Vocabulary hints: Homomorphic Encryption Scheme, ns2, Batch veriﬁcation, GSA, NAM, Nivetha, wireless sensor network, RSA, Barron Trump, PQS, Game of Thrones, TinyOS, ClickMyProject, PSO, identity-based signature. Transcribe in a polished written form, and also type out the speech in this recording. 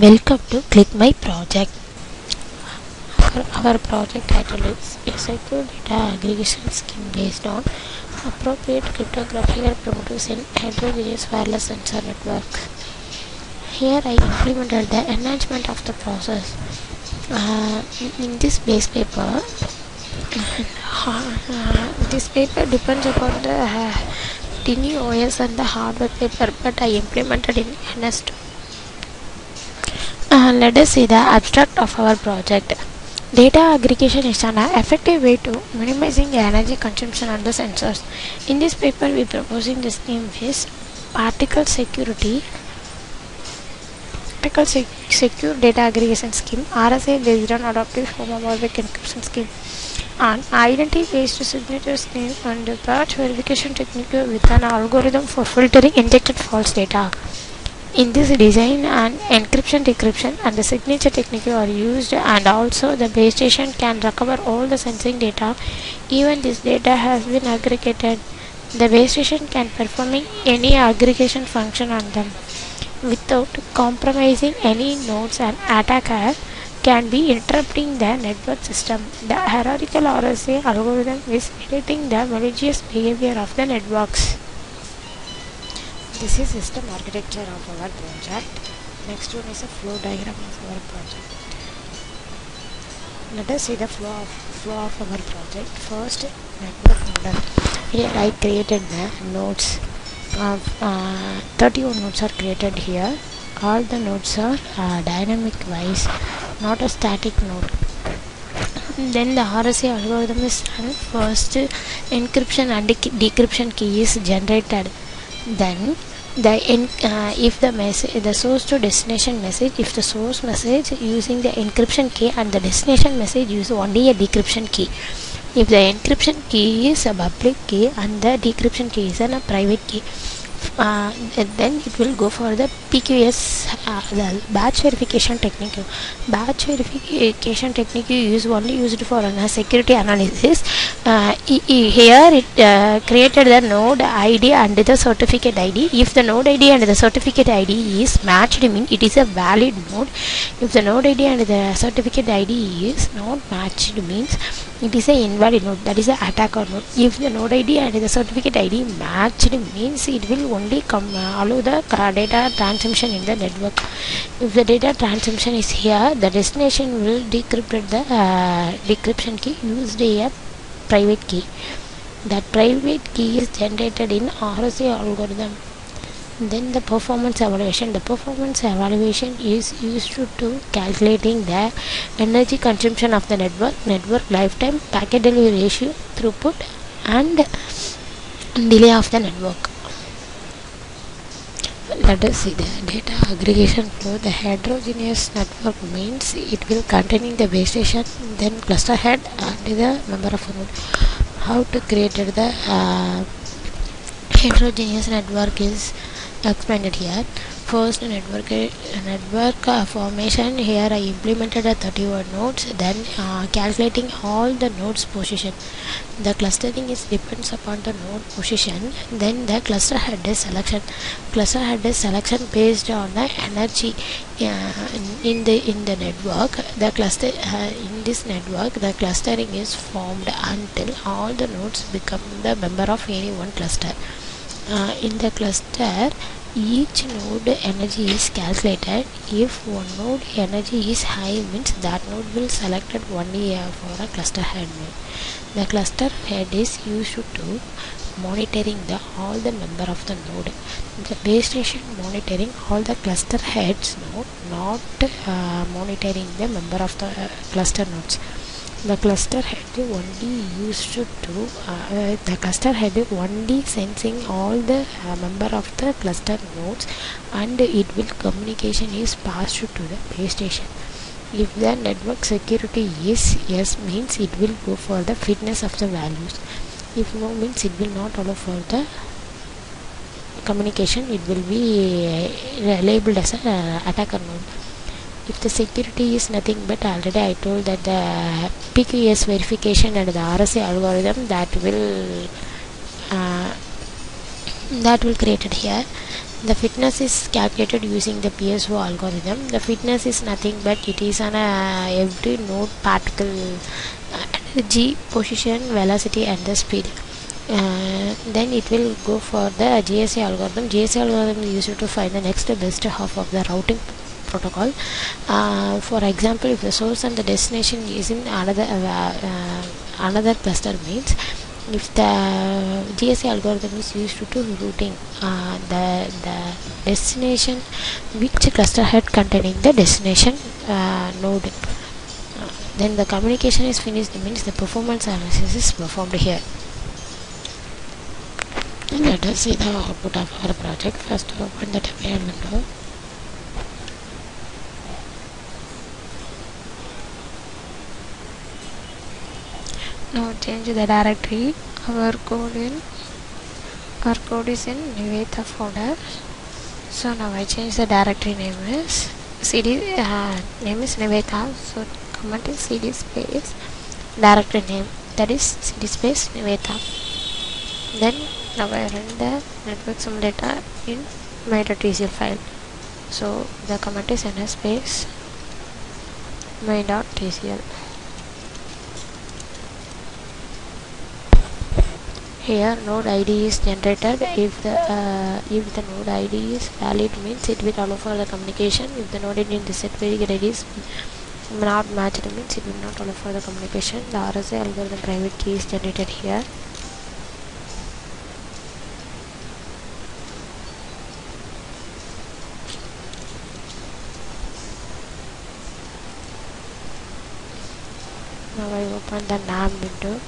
Welcome to Click My Project. Our project title is a secure data aggregation scheme based on appropriate cryptographic and primitives in heterogeneous wireless sensor network. Here I implemented the enhancement of the process in this base paper. This paper depends upon the TinyOS and the hardware paper, but I implemented in ns2. Let us see the abstract of our project. Data aggregation is an effective way to minimizing the energy consumption on the sensors. In this paper, we are proposing the scheme is particle secure data aggregation scheme, RSA based on adaptive homomorphic encryption scheme, and identity-based signature scheme, and the patch verification technique with an algorithm for filtering injected false data. In this design, an encryption, decryption and the signature technique are used, and also the base station can recover all the sensing data even this data has been aggregated. The base station can performing any aggregation function on them without compromising any nodes, and attacker can be interrupting the network system. The hierarchical RSA algorithm is editing the malicious behavior of the networks. This is system architecture of our project. Next one is a flow diagram of our project. Let us see the flow of our project. First, network model. Here I created the nodes. 31 nodes are created here. All the nodes are dynamic wise, not a static node. Then the RSA algorithm is done. First, encryption and decryption key is generated. Then if the message, the source to destination message, if the source message using the encryption key and the destination message use only a decryption key. If the encryption key is a public key and the decryption key is a private key, then it will go for the PQS, the batch verification technique. Batch verification technique is only used for security analysis. Here it created the node ID and the certificate ID. If the node ID and the certificate ID is matched, mean it is a valid node. If the node ID and the certificate ID is not matched, means it is an invalid node, that is an attacker node. If the node ID and the certificate ID matched, means it will only allow the data transmission in the network. If the data transmission is here, the destination will decrypt the decryption key used a private key. That private key is generated in RSA algorithm. Then the performance evaluation. The performance evaluation is used to calculating the energy consumption of the network lifetime, packet delivery ratio, throughput, and delay of the network. Let us see the data aggregation flow. The heterogeneous network means it will contain the base station, then cluster head, and the member of node. How to create the heterogeneous network is expanded here. First, network formation. Here I implemented a 31 nodes, then calculating all the nodes position. The clustering is depends upon the node position. Then the cluster head is selection. Cluster head is selection based on the energy in the network. The cluster in this network, the clustering is formed until all the nodes become the member of any one cluster. In the cluster, each node energy is calculated. If one node energy is high, means that node will selected only for a cluster head node. The cluster head is used to monitoring the all the member of the node. The base station monitoring all the cluster heads node, not monitoring the member of the cluster nodes. The cluster head only used to the cluster head only sensing all the member of the cluster nodes, and it will communication is passed to the base station. If the network security is yes, means it will go for the fitness of the values. If no, means it will not allow for the communication. It will be labeled as an attacker node. If the security is nothing, but already I told that the PQS verification and the RSA algorithm that will created here. The fitness is calculated using the PSO algorithm. The fitness is nothing but it is on every node particle energy, position, velocity and the speed. Then it will go for the GSA algorithm. GSA algorithm is used to find the next best half of the routing protocol. For example, if the source and the destination is in another cluster, means if the GSA algorithm is used to routing the destination, which cluster head containing the destination node, then the communication is finished, means the performance analysis is performed here. Let us see the output of our project. First, open the terminal window. Now change the directory. Our code is in Nivetha folder. So now I change the directory name is cd. Name is Nivetha. So command is cd space directory name, that is cd space Nivetha. Then now I run the network simulator in my.tcl file. So the command is ns space my.tcl. Here node ID is generated. If the node ID is valid, means it will allow for the communication. If the node ID is set is not matched, means it will not allow for the communication. The RSA algorithm private key is generated here. Now I open the NAM window.